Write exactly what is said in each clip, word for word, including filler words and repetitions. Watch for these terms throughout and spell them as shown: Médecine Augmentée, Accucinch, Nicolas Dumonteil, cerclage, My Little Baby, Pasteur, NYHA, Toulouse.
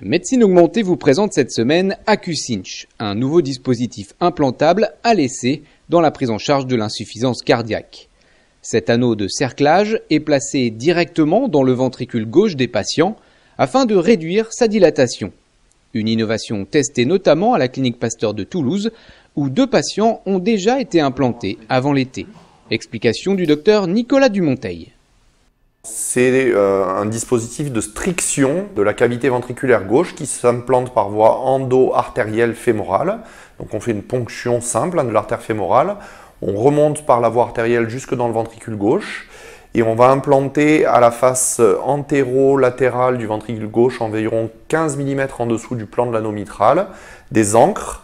Médecine Augmentée vous présente cette semaine Accucinch, un nouveau dispositif implantable à l'essai dans la prise en charge de l'insuffisance cardiaque. Cet anneau de cerclage est placé directement dans le ventricule gauche des patients afin de réduire sa dilatation. Une innovation testée notamment à la clinique Pasteur de Toulouse où deux patients ont déjà été implantés avant l'été. Explication du docteur Nicolas Dumonteil. C'est euh, un dispositif de striction de la cavité ventriculaire gauche qui s'implante par voie endo-artérielle fémorale. Donc on fait une ponction simple hein, de l'artère fémorale. On remonte par la voie artérielle jusque dans le ventricule gauche et on va implanter à la face antéro-latérale du ventricule gauche environ quinze millimètres en dessous du plan de l'anneau mitral des ancres.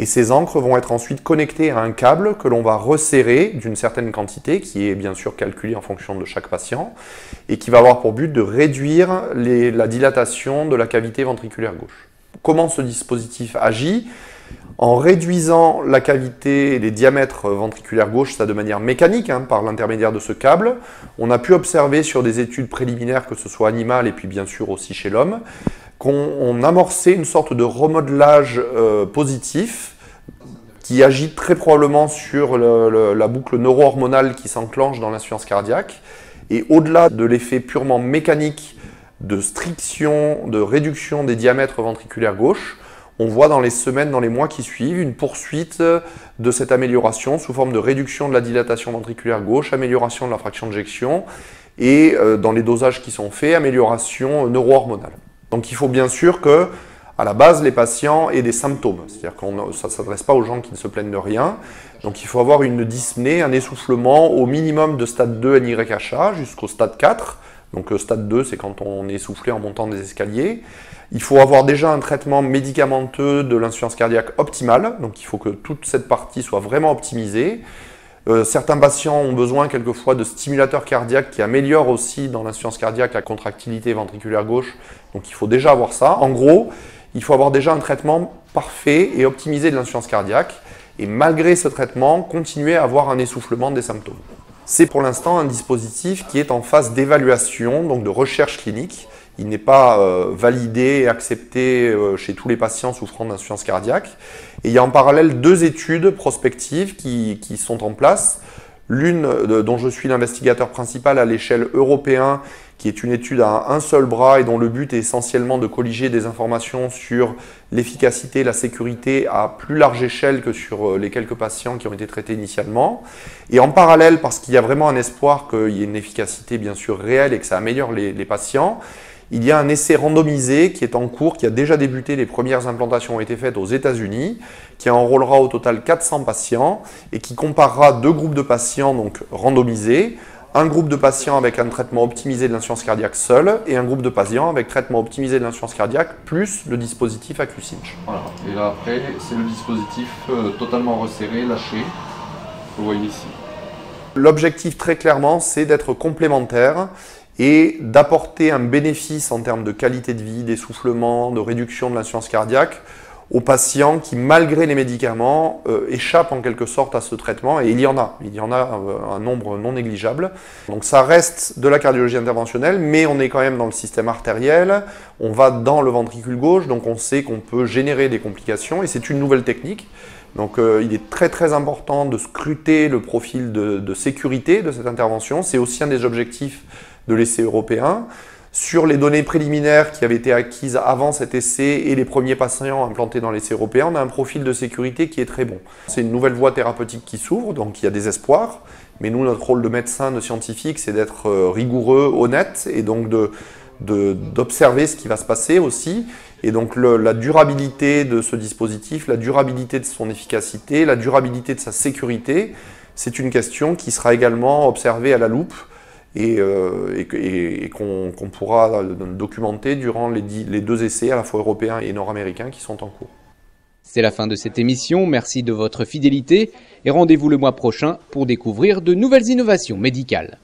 Et ces ancres vont être ensuite connectées à un câble que l'on va resserrer d'une certaine quantité, qui est bien sûr calculée en fonction de chaque patient, et qui va avoir pour but de réduire les, la dilatation de la cavité ventriculaire gauche. Comment ce dispositif agit? En réduisant la cavité et les diamètres ventriculaires gauche, ça de manière mécanique, hein, par l'intermédiaire de ce câble, on a pu observer sur des études préliminaires, que ce soit animales et puis bien sûr aussi chez l'homme, qu'on amorçait une sorte de remodelage euh, positif qui agit très probablement sur le, le, la boucle neurohormonale qui s'enclenche dans l'insuffisance cardiaque. Et au-delà de l'effet purement mécanique de striction, de réduction des diamètres ventriculaires gauche, on voit dans les semaines, dans les mois qui suivent, une poursuite de cette amélioration sous forme de réduction de la dilatation ventriculaire gauche, amélioration de la fraction d'éjection et, euh, dans les dosages qui sont faits, amélioration neurohormonale. Donc il faut bien sûr que, à la base, les patients aient des symptômes. C'est-à-dire que ça ne s'adresse pas aux gens qui ne se plaignent de rien. Donc il faut avoir une dyspnée, un essoufflement au minimum de stade deux N Y H A jusqu'au stade quatre. Donc le stade deux, c'est quand on est essoufflé en montant des escaliers. Il faut avoir déjà un traitement médicamenteux de l'insuffisance cardiaque optimale. Donc il faut que toute cette partie soit vraiment optimisée. Euh, certains patients ont besoin quelquefois de stimulateurs cardiaques qui améliorent aussi dans l'insuffisance cardiaque la contractilité ventriculaire gauche. Donc il faut déjà avoir ça. En gros, il faut avoir déjà un traitement parfait et optimisé de l'insuffisance cardiaque. Et malgré ce traitement, continuer à avoir un essoufflement des symptômes. C'est pour l'instant un dispositif qui est en phase d'évaluation, donc de recherche clinique. Il n'est pas euh, validé et accepté euh, chez tous les patients souffrant d'insuffisance cardiaque. Et il y a en parallèle deux études prospectives qui, qui sont en place. L'une euh, dont je suis l'investigateur principal à l'échelle européenne, qui est une étude à un seul bras et dont le but est essentiellement de colliger des informations sur l'efficacité et la sécurité à plus large échelle que sur les quelques patients qui ont été traités initialement. Et en parallèle, parce qu'il y a vraiment un espoir qu'il y ait une efficacité bien sûr réelle et que ça améliore les, les patients, il y a un essai randomisé qui est en cours, qui a déjà débuté, les premières implantations ont été faites aux États-Unis, qui enrôlera au total quatre cents patients et qui comparera deux groupes de patients donc randomisés, un groupe de patients avec un traitement optimisé de l'insuffisance cardiaque seul et un groupe de patients avec traitement optimisé de l'insuffisance cardiaque plus le dispositif Accucinch. Voilà, et là après c'est le dispositif euh, totalement resserré, lâché, vous voyez ici. L'objectif très clairement c'est d'être complémentaire et d'apporter un bénéfice en termes de qualité de vie, d'essoufflement, de réduction de l'insuffisance cardiaque aux patients qui, malgré les médicaments, euh, échappent en quelque sorte à ce traitement, et il y en a, il y en a un, un nombre non négligeable. Donc ça reste de la cardiologie interventionnelle, mais on est quand même dans le système artériel, on va dans le ventricule gauche, donc on sait qu'on peut générer des complications, et c'est une nouvelle technique. Donc euh, il est très très important de scruter le profil de, de sécurité de cette intervention, c'est aussi un des objectifs de l'essai européen. Sur les données préliminaires qui avaient été acquises avant cet essai et les premiers patients implantés dans l'essai européen, on a un profil de sécurité qui est très bon. C'est une nouvelle voie thérapeutique qui s'ouvre, donc il y a des espoirs. Mais nous, notre rôle de médecin, de scientifique, c'est d'être rigoureux, honnête et donc de, de, d'observer ce qui va se passer aussi. Et donc le, la durabilité de ce dispositif, la durabilité de son efficacité, la durabilité de sa sécurité, c'est une question qui sera également observée à la loupe. et, euh, et, et qu'on qu'on pourra documenter durant les, les deux essais, à la fois européens et nord-américains, qui sont en cours. C'est la fin de cette émission, merci de votre fidélité et rendez-vous le mois prochain pour découvrir de nouvelles innovations médicales.